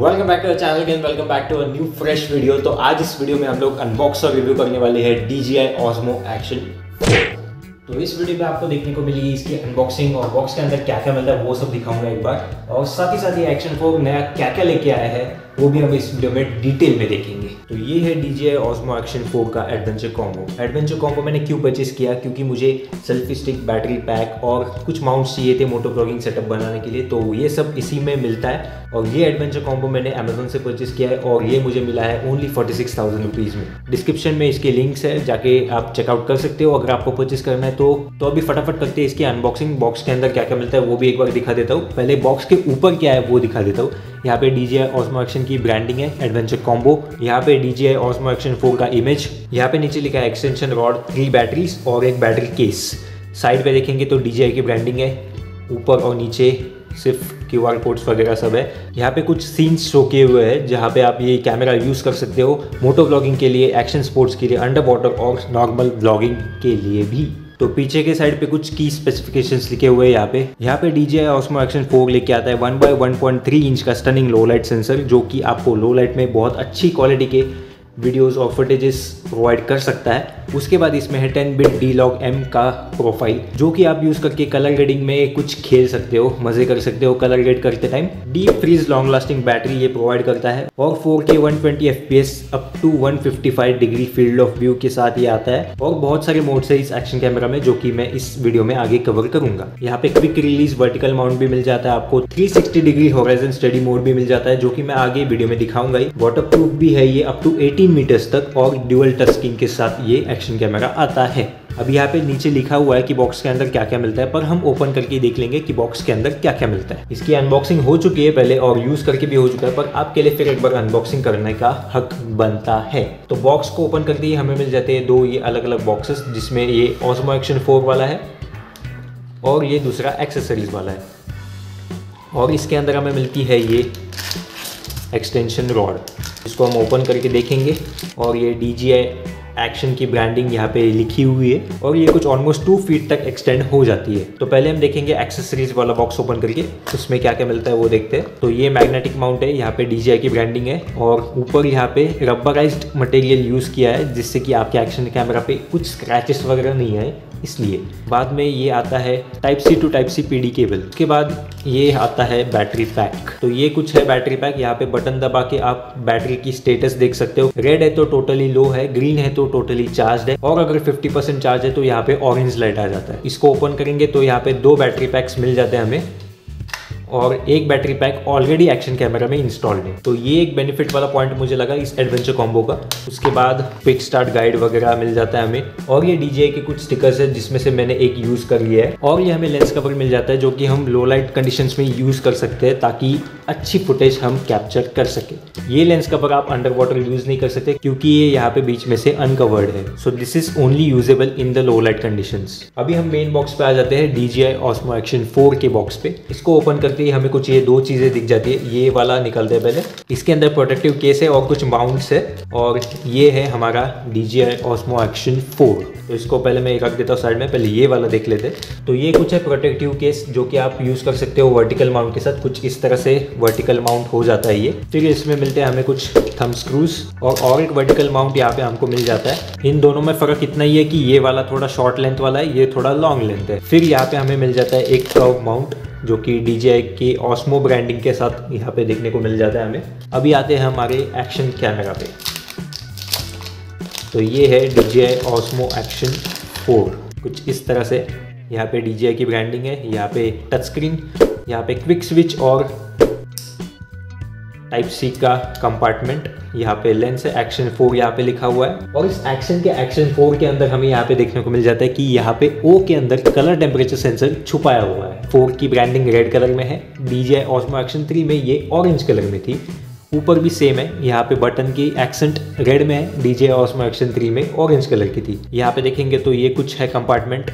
Welcome back to our channel again, welcome back to a new fresh video. तो आज इस video में हम लोग अनबॉक्स और रिव्यू करने वाले हैं DJI Osmo Action 4। तो इस वीडियो में आपको देखने को मिलेगी इसकी अनबॉक्सिंग और बॉक्स के अंदर क्या क्या मिलता है वो सब दिखाऊंगा एक बार, और साथ ही साथ ये Action 4 नया क्या क्या लेके आया है वो भी हम इस वीडियो में डिटेल में देखेंगे। तो ये है DJI Osmo Action 4 का एडवेंचर कॉम्बो। एडवेंचर कॉम्बो मैंने क्यों परचेस किया, क्योंकि मुझे सेल्फी स्टिक, बैटरी पैक और कुछ माउंट्स चाहिए थे मोटो ब्लॉगिंग सेटअप बनाने के लिए, तो ये सब इसी में मिलता है। और ये एडवेंचर कॉम्बो मैंने Amazon से परचेस किया है और ये मुझे मिला है ओनली 46,000 रुपीज़ में। डिस्क्रिप्शन में इसके लिंक्स है, जाके आप चेकआउट कर सकते हो अगर आपको परचेस करना है। तो अभी फटाफट करते हैं इसकी अनबॉक्सिंग। बॉक्स के अंदर क्या क्या मिलता है वो भी एक बार दिखा देता हूँ। पहले बॉक्स के ऊपर क्या है वो दिखा देता हूँ। यहाँ पे DJI Osmo Action की ब्रांडिंग है, एडवेंचर कॉम्बो। यहाँ पे DJI Osmo Action 4 का इमेज। यहाँ पे नीचे लिखा है एक्सटेंशन रॉड, 3 बैटरीज और एक बैटरी केस। साइड पे देखेंगे तो DJI की ब्रांडिंग है। ऊपर और नीचे सिर्फ QR कोड्स वगैरह सब है। यहाँ पे कुछ सीन्स शो किए हुए हैं जहाँ पे आप ये कैमरा यूज़ कर सकते हो मोटो ब्लॉगिंग के लिए, एक्शन स्पोर्ट्स के लिए, अंडर वाटर और नॉर्मल ब्लॉगिंग के लिए भी। तो पीछे के साइड पे कुछ की स्पेसिफिकेशंस लिखे हुए हैं। यहाँ पे DJI Osmo Action 4 लेके आता है 1/1.3 इंच का स्टनिंग लो लाइट सेंसर, जो कि आपको लो लाइट में बहुत अच्छी क्वालिटी के वीडियोस और फुटेजेस प्रोवाइड कर सकता है। उसके बाद इसमें है 10-bit D-Log-M का प्रोफाइल, जो कि आप यूज़ करके कलर ग्रेडिंग में कुछ खेल सकते हो, मज़े कर सकते हो कलर ग्रेड करते time. Deep freeze long lasting battery ये प्रोवाइड करता है और 4K 120 FPS up to 155 degree field of view के साथ ये आता है। और बहुत सारे मोड्स है इस एक्शन कैमरा में, जो कि मैं इस वीडियो में आगे कवर करूंगा। यहाँ पे क्विक रिलीज वर्टिकल माउंट भी मिल जाता है आपको, 360 डिग्री होराइजन स्टडी मोड भी मिल जाता है, जो कि मैं आगे वीडियो में दिखाऊंगा। वाटरप्रूफ भी है ये अप टू 18 मीटर्स तक और ड्यूअल टच स्क्रीन के साथ ये एक्शन कैमरा आता है। अब यहाँ पे नीचे लिखा हुआ है कि बॉक्स के अंदर क्या क्या मिलता है, पर हम ओपन करके देख लेंगे कि बॉक्स के अंदर क्या क्या मिलता है। इसकी अनबॉक्सिंग हो चुकी है पहले और यूज करके भी हो चुका है, पर आपके लिए फिर एक बार अनबॉक्सिंग करने का हक बनता है। तो बॉक्स को ओपन करते ही हमें मिल जाते हैं 2 ये अलग अलग बॉक्सेस, जिसमें ये Osmo Action 4 वाला है और ये दूसरा एक्सेसरीज वाला है। और इसके अंदर हमें मिलती है ये एक्सटेंशन रॉड, इसको हम ओपन करके देखेंगे। और ये DJI Action की ब्रांडिंग यहाँ पे लिखी हुई है और ये कुछ ऑलमोस्ट 2 फीट तक एक्सटेंड हो जाती है। तो पहले हम देखेंगे एक्सेसरीज वाला बॉक्स ओपन करके उसमें क्या क्या मिलता है वो देखते हैं। तो ये मैग्नेटिक माउंट है, यहाँ पे DJI की ब्रांडिंग है और ऊपर यहाँ पे रबराइज्ड मटेरियल यूज़ किया है, जिससे कि आपके एक्शन कैमरा पे कुछ स्क्रैचेस वगैरह नहीं आए, इसलिए। बाद में ये आता है Type-C to Type-C PD cable. उसके बाद ये आता है बैटरी पैक। तो ये कुछ है बैटरी पैक, यहाँ पे बटन दबा के आप बैटरी की स्टेटस देख सकते हो। रेड है तो टोटली लो है, ग्रीन है तो टोटली चार्ज है, और अगर 50% चार्ज है तो यहाँ पे ऑरेंज लाइट आ जाता है। इसको ओपन करेंगे तो यहाँ पे 2 बैटरी पैक्स मिल जाते हैं हमें और 1 battery pack already action camera में इंस्टॉल्ड है। तो ये एक बेनिफिट वाला पॉइंट मुझे लगा इस एडवेंचर कॉम्बो का। उसके बाद क्विक स्टार्ट गाइड वगैरह मिल जाता है हमें और ये DJI के कुछ स्टिकर्स है, जिसमें से मैंने एक यूज़ कर लिया है। और ये हमें लेंस कवर मिल जाता है, जो कि हम लो लाइट कंडीशंस में यूज़ कर सकते हैं ताकि अच्छी फुटेज हम कैप्चर कर सके। ये लेंस कवर आप अंडर वाटर यूज़ नहीं कर सकते क्योंकि ये यहाँ पे बीच में से अनकवर्ड है। So this is only usable in the low light conditions. अभी हम मेन बॉक्स पे आ जाते हैं DJI Osmo Action 4 के बॉक्स पे। इसको ओपन करते ही हमें कुछ ये 2 चीज़ें दिख जाती है। ये वाला निकलते हैं पहले, इसके अंदर प्रोटेक्टिव केस है और कुछ माउंट्स है और ये है हमारा DJI Osmo Action 4। तो इसको पहले मैं रख देता हूँ साइड में, पहले ये वाला देख लेते। तो ये कुछ है प्रोटेक्टिव केस, जो कि आप यूज़ कर सकते हो वर्टिकल माउंट के साथ। कुछ इस तरह से वर्टिकल माउंट हो जाता है ये। फिर इसमें मिलते हैं हमें कुछ थंब स्क्रूज और एक वर्टिकल माउंट यहाँ पे हमको मिल जाता है। इन दोनों में फ़र्क इतना ही है कि ये वाला थोड़ा शॉर्ट लेंथ वाला है, ये थोड़ा लॉन्ग लेंथ है। फिर यहाँ पे हमें मिल जाता है एक कर्व माउंट, जो कि DJI के Osmo ब्रांडिंग के साथ यहाँ पे देखने को मिल जाता है हमें। अभी आते हैं हमारे एक्शन कैमरा पे। तो ये है DJI Osmo Action 4 कुछ इस तरह से। यहाँ पे DJI की ब्रांडिंग है, यहाँ पे टच स्क्रीन, यहाँ पे क्विक स्विच और Type-C का कंपार्टमेंट, यहाँ पे लेंस है, एक्शन 4 यहाँ पे लिखा हुआ है। और इस एक्शन के एक्शन 4 के अंदर हमें यहाँ पे देखने को मिल जाता है कि यहाँ पे O के अंदर कलर टेम्परेचर सेंसर छुपाया हुआ है। 4 की ब्रांडिंग रेड कलर में है, DJI Osmo Action 3 में ये ऑरेंज कलर में थी। ऊपर भी सेम है, यहाँ पे बटन की एक्सेंट रेड में है, DJI Osmo Action 3 में ऑरेंज कलर की थी। यहाँ पे देखेंगे तो ये कुछ है कंपार्टमेंट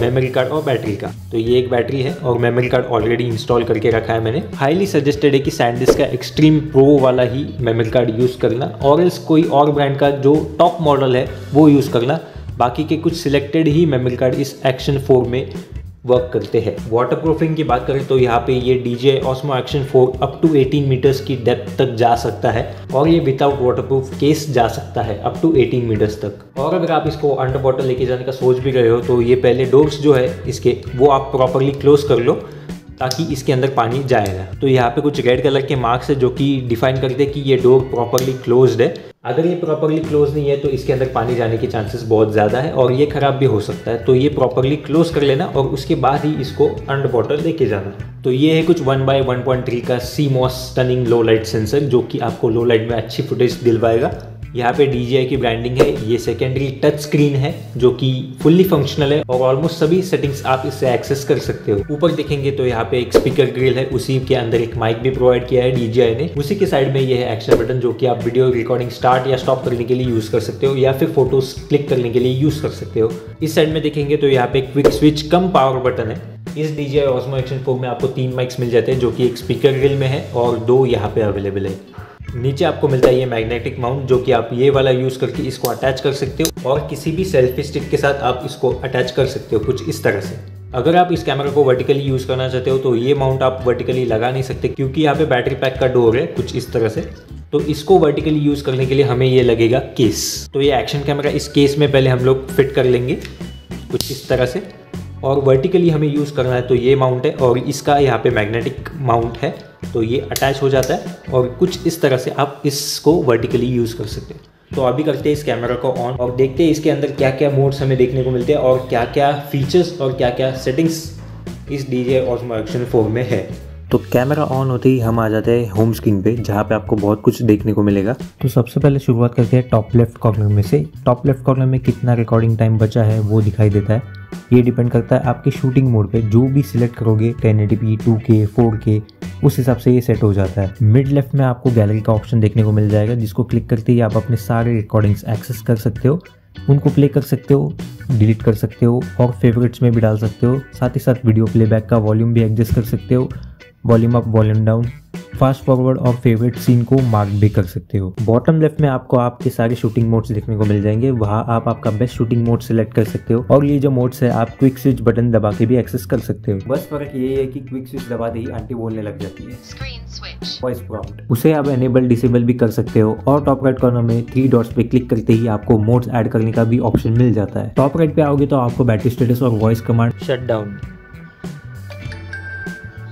मेमोरी कार्ड और बैटरी का। तो ये एक बैटरी है और मेमोरी कार्ड ऑलरेडी इंस्टॉल करके रखा है मैंने। हाईली सजेस्टेड है कि सैंडिस्क का एक्सट्रीम प्रो वाला ही मेमोरी कार्ड यूज़ करना, और एल्स कोई और ब्रांड का जो टॉप मॉडल है वो यूज़ करना। बाकी के कुछ सिलेक्टेड ही मेमोरी कार्ड इस एक्शन 4 में वर्क करते हैं। वाटरप्रूफिंग की बात करें तो यहाँ पे ये DJI Osmo Action 4 up to 18 metres की डेप्थ तक जा सकता है और ये विदाउट वाटरप्रूफ केस जा सकता है अप टू 18 मीटर्स तक। और अगर आप इसको अंडर वाटर लेके जाने का सोच भी रहे हो तो ये पहले डोर्स जो है इसके वो आप प्रॉपरली क्लोज कर लो ताकि इसके अंदर पानी जाएगा। तो यहाँ पे कुछ रेड कलर के मार्क्स है जो कि डिफाइन करते हैं कि ये डोर प्रॉपरली क्लोज्ड है। अगर ये प्रॉपरली क्लोज नहीं है तो इसके अंदर पानी जाने के चांसेस बहुत ज़्यादा है और ये ख़राब भी हो सकता है। तो ये प्रॉपरली क्लोज कर लेना और उसके बाद ही इसको अंडर वाटर लेके जाना। तो ये है कुछ 1/1.3 का CMOS stunning low light sensor जो कि आपको लो लाइट में अच्छी फुटेज दिलवाएगा। यहाँ पे DJI की ब्रांडिंग है। ये सेकेंडरी टच स्क्रीन है जो कि फुल्ली फंक्शनल है और ऑलमोस्ट सभी सेटिंग्स आप इससे एक्सेस कर सकते हो। ऊपर देखेंगे तो यहाँ पे एक स्पीकर ग्रिल है, उसी के अंदर एक माइक भी प्रोवाइड किया है DJI ने। उसी के साइड में ये है एक्शन बटन जो कि आप वीडियो रिकॉर्डिंग स्टार्ट या स्टॉप करने के लिए यूज कर सकते हो या फिर फोटोज क्लिक करने के लिए यूज कर सकते हो। इस साइड में देखेंगे तो यहाँ पे quick switch cum power button है। इस DJI Osmo Action 4 में आपको 3 माइक्स मिल जाते हैं जो कि एक स्पीकर ग्रिल में है और 2 यहाँ पे अवेलेबल है। नीचे आपको मिलता है ये मैग्नेटिक माउंट जो कि आप ये वाला यूज़ करके इसको अटैच कर सकते हो और किसी भी सेल्फी स्टिक के साथ आप इसको अटैच कर सकते हो कुछ इस तरह से। अगर आप इस कैमरा को वर्टिकली यूज़ करना चाहते हो तो ये माउंट आप वर्टिकली लगा नहीं सकते क्योंकि यहाँ पे बैटरी पैक का डोर है कुछ इस तरह से। तो इसको वर्टिकली यूज़ करने के लिए हमें ये लगेगा केस। तो ये एक्शन कैमरा इस केस में पहले हम लोग फिट कर लेंगे कुछ इस तरह से और वर्टिकली हमें यूज़ करना है तो ये माउंट है और इसका यहाँ पे मैग्नेटिक माउंट है तो ये अटैच हो जाता है और कुछ इस तरह से आप इसको वर्टिकली यूज़ कर सकते हैं। तो अभी करते हैं इस कैमरा को ऑन और देखते हैं इसके अंदर क्या क्या मोड्स हमें देखने को मिलते हैं और क्या क्या फीचर्स और क्या क्या सेटिंग्स इस DJI Osmo Action 4 में है। तो कैमरा ऑन होते ही हम आ जाते हैं होम स्क्रीन पे जहाँ पे आपको बहुत कुछ देखने को मिलेगा। तो सबसे पहले शुरुआत करते हैं टॉप लेफ्ट कॉर्नर में से। टॉप लेफ्ट कॉर्नर में कितना रिकॉर्डिंग टाइम बचा है वो दिखाई देता है। ये डिपेंड करता है आपके शूटिंग मोड पे, जो भी सिलेक्ट करोगे 1080p 2K 4K उस हिसाब से ये सेट हो जाता है। मिड लेफ्ट में आपको गैलरी का ऑप्शन देखने को मिल जाएगा जिसको क्लिक करते ही आप अपने सारे रिकॉर्डिंग्स एक्सेस कर सकते हो, उनको प्ले कर सकते हो, डिलीट कर सकते हो और फेवरेट्स में भी डाल सकते हो। साथ ही साथ वीडियो प्लेबैक का वॉल्यूम भी एडजस्ट कर सकते हो, volume up volume down, fast forward और फेवरेट सीन को मार्क भी कर सकते हो। बॉटम लेफ्ट में आपको आपके सारे शूटिंग मोड्स देखने को मिल जाएंगे, वहाँ आप आपका बेस्ट शूटिंग मोड सिलेक्ट कर सकते हो और ये जो मोड्स है आप क्विक स्विच बटन दबा के भी एक्सेस कर सकते हो। बस फर्क ये है कि क्विक स्विच दबाते ही आंटी बोलने लग जाती है स्क्रीन स्विच वॉइस प्रॉम्प्ट, उसे आप एनेबल डिसेबल भी कर सकते हो। और टॉप राइट कॉर्नर में 3 डॉट्स पे क्लिक करते ही आपको मोड्स ऐड करने का भी ऑप्शन मिल जाता है। टॉप राइट पे आओगे तो आपको बैटरी स्टेटस और वॉइस कमांड शट डाउन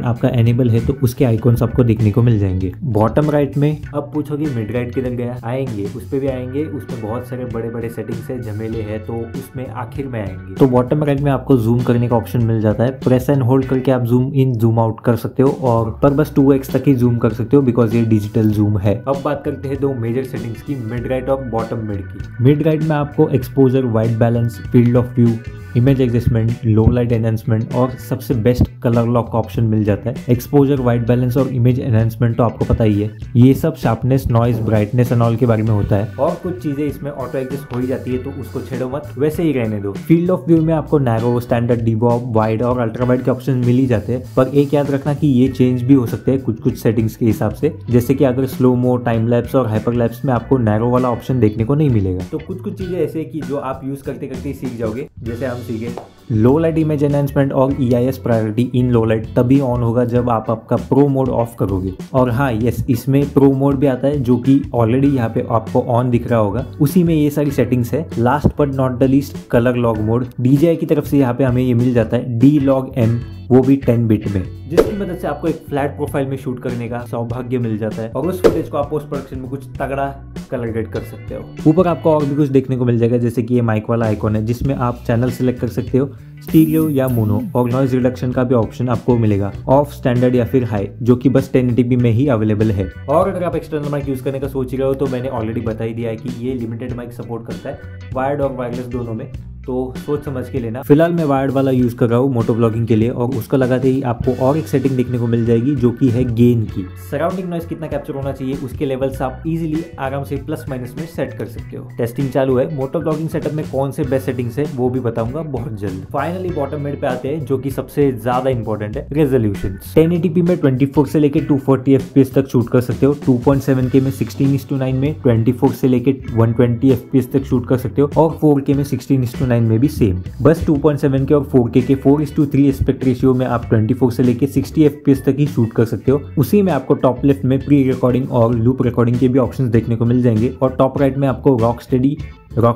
आपका एनेबल है तो उसके आइकॉन्स आपको देखने को मिल जाएंगे। बॉटम राइट में अब पूछोगे मिड राइट किधर गया, आएंगे उस पे भी आएंगे, उसमें बहुत सारे बड़े बड़े सेटिंग्स है, झमेले हैं तो उसमें आखिर में आएंगे। तो बॉटम राइट में आपको जूम करने का ऑप्शन मिल जाता है, प्रेस एंड होल्ड करके आप जूम इन जूम आउट कर सकते हो और पर बस 2x तक ही जूम कर सकते हो बिकॉज ये डिजिटल जूम है। अब बात करते हैं 2 मेजर सेटिंग्स की, मिड राइट और बॉटम मिड की। मिड राइट में आपको exposure, white balance, field of view, image adjustment, low light enhancement और सबसे बेस्ट कलर लॉक का ऑप्शन मिल जाता है। एक्सपोजर, वाइट बैलेंस और इमेज एनहांसमेंट तो आपको पता ही है, ये सब sharpness, noise, brightness and all के बारे में होता है और कुछ चीजें इसमें ऑटो एडजस्ट हो ही जाती है तो उसको छेड़ो मत, वैसे ही रहने दो। फील्ड ऑफ व्यू में आपको नैरो, स्टैंडर्ड, डीबॉब, वाइड और अल्ट्रा वाइड के ऑप्शन मिल ही जाते हैं, पर एक याद रखना कि ये चेंज भी हो सकते हैं कुछ कुछ सेटिंग्स के हिसाब से, जैसे कि अगर स्लो मो, टाइम लैप्स और हाइपर लैप्स में आपको नैरो वाला ऑप्शन देखने को नहीं मिलेगा। तो कुछ कुछ चीजें ऐसे की जो आप यूज करते करते सीख जाओगे, जैसे हम सीखे लो लाइट इमेज एनहांसमेंट और EIS priority in low light तभी ऑन होगा जब आप आपका प्रो मोड ऑफ करोगे। और हाँ यस, इसमें प्रो मोड भी आता है जो कि ऑलरेडी यहाँ पे आपको ऑन दिख रहा होगा, उसी में ये सारी सेटिंग्स है। Last but not the least colour log mode, DJI की तरफ से यहाँ पे हमें ये मिल जाता है D log M, वो भी 10 बिट में, जिसकी मदद से आपको एक फ्लैट प्रोफाइल में शूट करने का सौभाग्य मिल जाता है और उस फुटेज को आप पोस्ट प्रोडक्शन में कुछ तगड़ा कलर ग्रेड कर सकते हो। ऊपर आपको और भी कुछ देखने को मिल जाएगा, जैसे कि ये माइक वाला आइकॉन है जिसमें आप चैनल सिलेक्ट कर सकते हो, स्टीरियो या मोनो और नॉइज रिडक्शन का भी ऑप्शन आपको मिलेगा, ऑफ, स्टैंडर्ड या फिर हाई जो कि बस 1080p में ही अवेलेबल है। और अगर आप एक्सटर्नल माइक यूज करने का सोच रहे हो तो मैंने ऑलरेडी बता ही दिया है कि ये लिमिटेड माइक सपोर्ट करता है वायर्ड और वायरलेस दोनों में, तो सोच समझ के लेना। फिलहाल मैं वायर्ड वाला यूज कर रहा हूँ मोटो ब्लॉगिंग के लिए और उसको लगाते ही आपको और एक सेटिंग देखने को मिल जाएगी जो कि है गेन की। सराउंडिंग नॉइस कितना कैप्चर होना चाहिए उसके लेवल से आप इजीली आराम से प्लस माइनस में सेट कर सकते हो। टेस्टिंग चालू है, मोटो ब्लॉगिंग सेटअप में कौन से बेस्ट सेटिंग्स है वो भी बताऊंगा बहुत जल्द। फाइनली बॉटम मिड पे आते हैं जो की सबसे ज्यादा इंपॉर्टेंट है, रेजोल्यूशन। 1080p में 24 से लेकर 240 FPS तक शूट कर सकते हो, 2.7K में 16:9 में 24 से लेकर 120 FPS तक शूट कर सकते हो और 4K में 16:9 9 में भी सेम, बस 2.7 के और 4K के 4:3 एस्पेक्ट रेशियो में आप 24 से लेके 60 FPS तक ही शूट कर सकते हो। उसी में आपको टॉप लेफ्ट में प्री रिकॉर्डिंग और लूप रिकॉर्डिंग के भी ऑप्शन देखने को मिल जाएंगे और टॉप राइट में आपको rock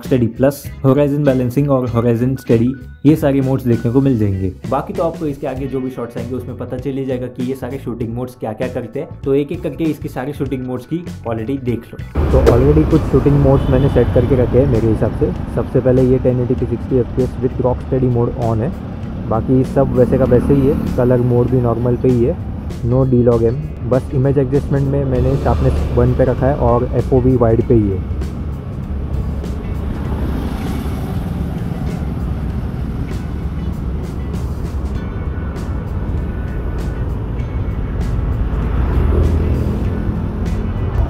steady plus, horizon balancing और होराइजन स्टडी, ये सारे मोड्स देखने को मिल जाएंगे। बाकी तो आपको इसके आगे जो भी शॉट्स आएंगे उसमें पता चल जाएगा कि ये सारे शूटिंग मोड्स क्या क्या करते हैं, तो एक एक करके इसके सारे शूटिंग मोड्स की क्वालिटी देख लो। तो ऑलरेडी कुछ शूटिंग मोड्स मैंने सेट करके रखे हैं मेरे हिसाब से। सबसे पहले ये 1080p 60fps with rock steady mode on है, बाकी सब वैसे का वैसे ही है। कलर मोड भी नॉर्मल पे ही है, नो डी लॉग एम। बस इमेज एडजस्टमेंट में मैंने शार्पनेस 1 पे रखा है और FOV वाइड पे ही है।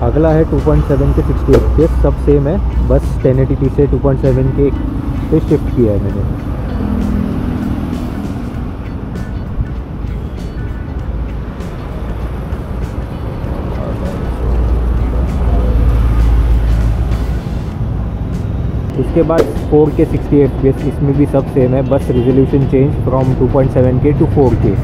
अगला है 2.7 के 60 FPS, सब सेम है, बस 1080p से 2.7 के पे शिफ्ट किया है मैंने। इसके बाद 4 के 60 FPS, इसमें भी सब सेम है, बस रिजोल्यूशन चेंज फ्रॉम 2.7 के टू 4K।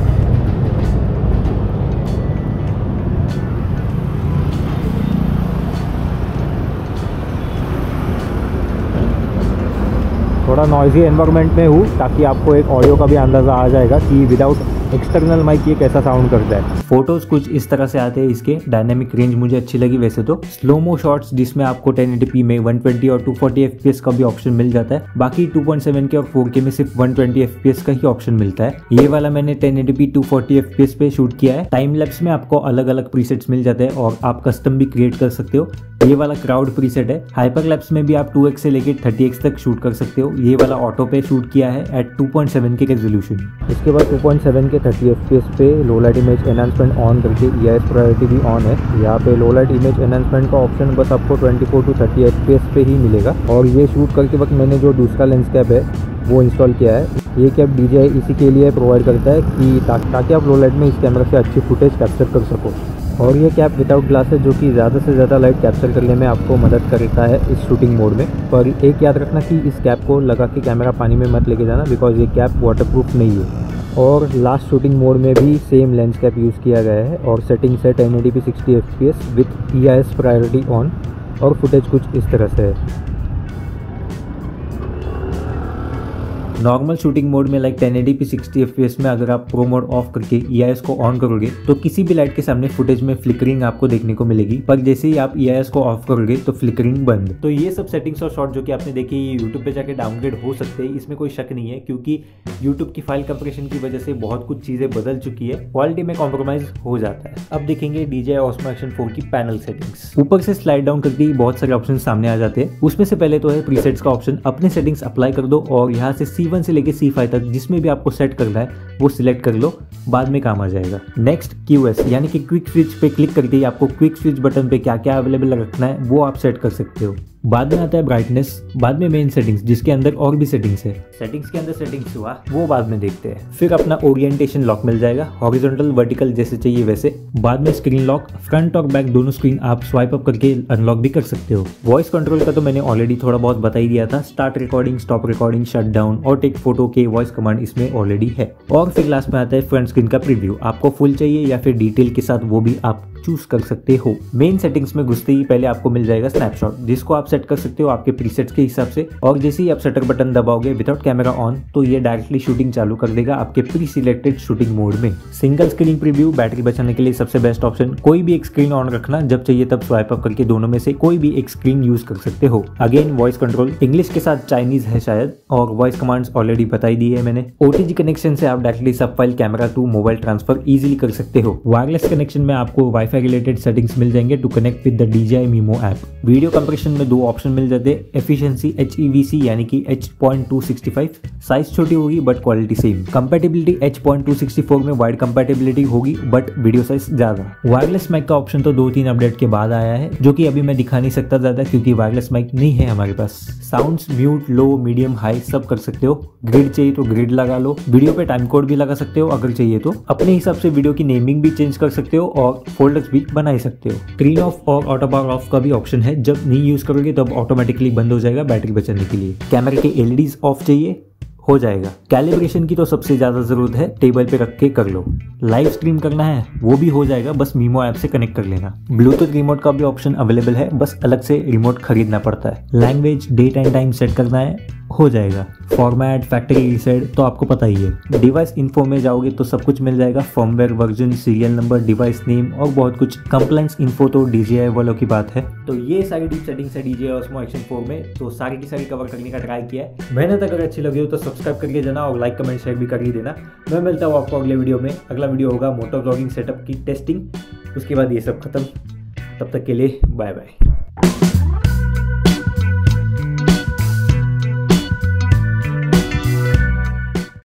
थोड़ा नॉइजी एनवायरनमेंट में हूँ ताकि आपको एक ऑडियो का भी अंदाज़ा आ जाएगा कि विदाउट एक्सटर्नल माइक ये कैसा साउंड करता है। फोटोज़ कुछ इस तरह से आते हैं, इसके डायनेमिक रेंज मुझे अच्छी लगी वैसे तो। स्लोमो शॉट्स जिसमें आपको 1080p में 120 और 240 FPS का भी ऑप्शन मिल जाता है, बाकी 2.7 के और 4K में सिर्फ 120 FPS का ही ऑप्शन मिलता है। ये वाला मैंने 1080p 240 FPS पे शूट किया है। टाइम लैप्स में आपको अलग अलग प्रीसेट्स मिल जाते हैं और आप कस्टम भी क्रिएट कर सकते हो। ये वाला क्राउड प्रीसेट है। हाइपर लैप्स में भी आप 2x से लेकर 30x तक शूट कर सकते हो। ये वाला ऑटो पे शूट किया है एट 2.7 के रेजोल्यूशन। इसके बाद 2.7 के 30 FPS पे low light image enhancement on करके EIS प्रायोरिटी भी ऑन है। यहाँ पे लो लाइट इमेज एनहांसमेंट का ऑप्शन बस आपको 24 टू 30 FPS पे ही मिलेगा। और ये शूट करके वक्त मैंने जो दूसरा लेंस कैप है वो इंस्टॉल किया है। ये कैप DJI इसी के लिए प्रोवाइड करता है कि ताकि आप लो लाइट में इस कैमरा से अच्छी फुटेज कैप्चर कर सको। और ये कैप विदाउट ग्लास है जो कि ज़्यादा से ज़्यादा लाइट कैप्चर करने में आपको मदद करता है इस शूटिंग मोड में। पर एक याद रखना कि इस कैप को लगा के कैमरा पानी में मत लेके जाना, बिकॉज ये कैप वाटरप्रूफ नहीं है। और लास्ट शूटिंग मोड में भी सेम लेंस कैप यूज़ किया गया है और सेटिंग्स है 1080p 60 FPS with EIS priority on और फुटेज कुछ इस तरह से है। नॉर्मल शूटिंग मोड में लाइक 1080p 60 FPS में अगर आप प्रो मोड ऑफ करके EIS को ऑन करोगे तो किसी भी लाइट के सामने फुटेज में फ्लिकरिंग आपको देखने को मिलेगी, पर जैसे ही आप EIS को ऑफ करोगे तो फ्लिकरिंग बंद। तो ये सब सेटिंग्स और शॉट जो कि आपने देखी यूट्यूब पे जाके डाउनलोड हो सकते हैं, इसमें कोई शक नहीं है, क्योंकि यूट्यूब की फाइल कंप्रेशन की वजह से बहुत कुछ चीज़ें बदल चुकी है, क्वालिटी में कॉम्प्रोमाइज हो जाता है। अब देखेंगे DJI Osmo Action 4 की पैनल सेटिंग्स। ऊपर से स्लाइड डाउन करके बहुत सारे ऑप्शन सामने आ जाते हैं। उसमें से पहले तो है प्रीसेट्स का ऑप्शन, अपने सेटिंग्स अप्लाई कर दो और यहाँ से C1 से लेके C5 तक जिसमें भी आपको सेट करना है वो सिलेक्ट कर लो, बाद में काम आ जाएगा। नेक्स्ट QS यानी कि क्विक स्विच पे क्लिक करके ही आपको क्विक स्विच बटन पे क्या क्या अवेलेबल रखना है वो आप सेट कर सकते हो। बाद में आता है ब्राइटनेस, बाद में मेन सेटिंग्स जिसके अंदर और भी सेटिंग्स है। सेटिंग्स के अंदर सेटिंग्स हुआ वो बाद में देखते हैं। फिर अपना ओरिएंटेशन लॉक मिल जाएगा, हॉरिजॉन्टल वर्टिकल जैसे चाहिए वैसे। बाद में स्क्रीन लॉक, फ्रंट और बैक दोनों स्क्रीन आप स्वाइप अप करके अनलॉक भी कर सकते हो। वॉइस कंट्रोल का तो मैंने ऑलरेडी थोड़ा बहुत बता ही दिया था। Start recording, stop recording, shut down और टेक फोटो के वॉइस कमांड इसमें ऑलरेडी है। और फिर लास्ट में आता है फ्रंट स्क्रीन का प्रीव्यू, आपको फुल चाहिए या फिर डिटेल के साथ वो भी आप चूज कर सकते हो। मेन सेटिंग्स में घुसते ही पहले आपको मिल जाएगा स्नैपशॉट, जिसको आप सेट कर सकते हो आपके प्रीसेट्स के हिसाब से। और जैसे ही आप शटर बटन दबाओगे विदाउट कैमरा ऑन तो ये डायरेक्टली शूटिंग चालू कर देगा आपके प्री सिलेक्टेड शूटिंग मोड में। सिंगल स्क्रीन प्रीव्यू बैटरी बचाने के लिए सबसे बेस्ट ऑप्शन, कोई भी एक स्क्रीन ऑन रखना, जब चाहिए तब स्वाइप अप करके दोनों में से कोई भी एक स्क्रीन यूज कर सकते हो। अगेन वॉइस कंट्रोल, इंग्लिश के साथ चाइनीज है शायद, और वॉइस कमांड्स ऑलरेडी बताई दी है मैंने। OTG कनेक्शन से आप डायरेक्टली सब file camera to mobile transfer easily कर सकते हो। वायरलेस कनेक्शन में आपको वाईफाई रिलेटेड सेटिंग्स मिल जाएंगे to connect with the DJI Mimo app. Video compression में दो ऑप्शन मिल जाते हैं, एफिशिएंसी HEVC यानी कि H.265, साइज छोटी होगी but quality same. Compatibility H.264 में वाइड कंपैटिबिलिटी होगी बट वीडियो साइज ज्यादा। वायरलेस माइक का ऑप्शन तो 2-3 अपडेट के बाद आया है, जो कि अभी मैं दिखा नहीं सकता ज्यादा क्योंकि वायरलेस माइक नहीं है हमारे पास। Sound mute, low, medium, high सब कर सकते हो। ग्रिड चाहिए तो ग्रिड लगा लो। वीडियो पे टाइम कोड भी लगा सकते हो अगर चाहिए तो। अपने हिसाब से वीडियो की नेमिंग भी चेंज कर सकते हो और फोल्डर स्टेटस भी बना ही सकते हो। स्क्रीन ऑफ और ऑटो पावर ऑफ का भी ऑप्शन है, जब नहीं यूज करोगे तब ऑटोमेटिकली बंद हो जाएगा बैटरी बचाने के लिए। कैमरे के एलईडीज ऑफ चाहिए, हो जाएगा। कैलिब्रेशन की तो सबसे ज्यादा जरूरत है, टेबल पे रख के कर लो। लाइव स्ट्रीम करना है वो भी हो जाएगा, बस मीमो ऐप से कनेक्ट कर लेना। ब्लूटूथ रिमोट का भी ऑप्शन अवेलेबल है, बस अलग से रिमोट खरीदना पड़ता है। Language, date and time set करना है, हो जाएगा। फॉर्मेट, फैक्ट्री रीसेट तो आपको पता ही है। डिवाइस इन्फो में जाओगे तो सब कुछ मिल जाएगा, firmware version, serial number, device name और बहुत कुछ। कंप्लायंस इन्फो तो DJI वालों की बात है। तो ये सारी डीप सेटिंग्स है DJI Osmo Action 4 में, तो सारी की सारी कवर करने का ट्राई किया है मैंने। अगर अच्छी लगी हो तो सब्सक्राइब करके जाना और लाइक कमेंट शेयर भी कर ही देना। मैं मिलता हूँ आपको अगले वीडियो में। अगला वीडियो होगा मोटो ब्लॉगिंग सेटअप की टेस्टिंग, उसके बाद ये सब खत्म। तब तक के लिए बाय बाय।